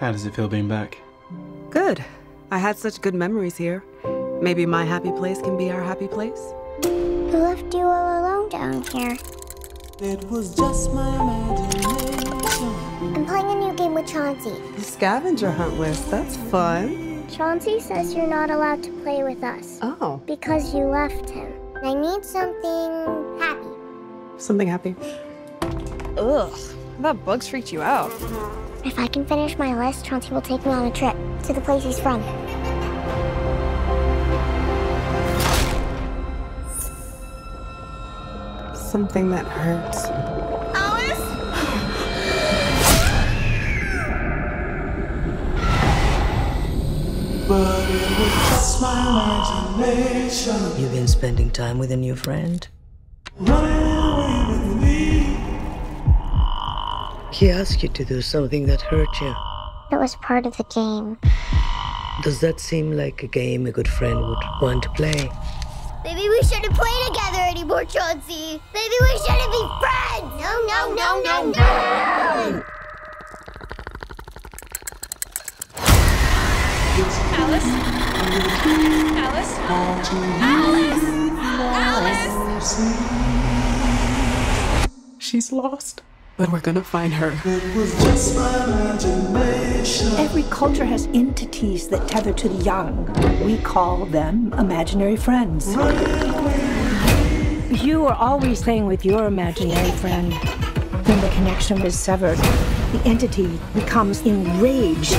How does it feel being back? Good. I had such good memories here. Maybe my happy place can be our happy place. Who left you all alone down here? It was just my imagination. I'm playing a new game with Chauncey. The scavenger hunt list, that's fun. Chauncey says you're not allowed to play with us. Oh. Because you left him. I need something happy. Something happy? Ugh, that bug freaked you out. If I can finish my list, Chauncey will take me on a trip to the place he's from. Something that hurts. Alice? But it was just my imagination. You've been spending time with a new friend? Running away with me. He asked you to do something that hurt you. It was part of the game. Does that seem like a game a good friend would want to play? Maybe we shouldn't play together anymore, Chauncey. Maybe we shouldn't be friends. No. Alice? Alice? Alice? Alice? She's lost, but we're gonna find her. It was just my imagination. Every culture has entities that tether to the young. We call them imaginary friends. You are always playing with your imaginary friend. When the connection is severed, the entity becomes enraged.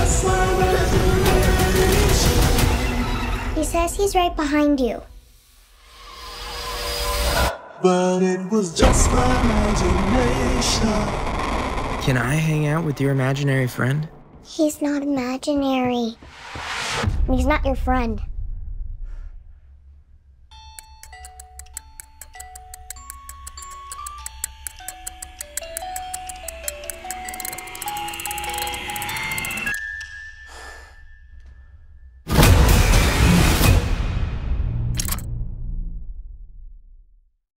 He says he's right behind you. But it was just my imagination. Can I hang out with your imaginary friend? He's not imaginary. He's not your friend.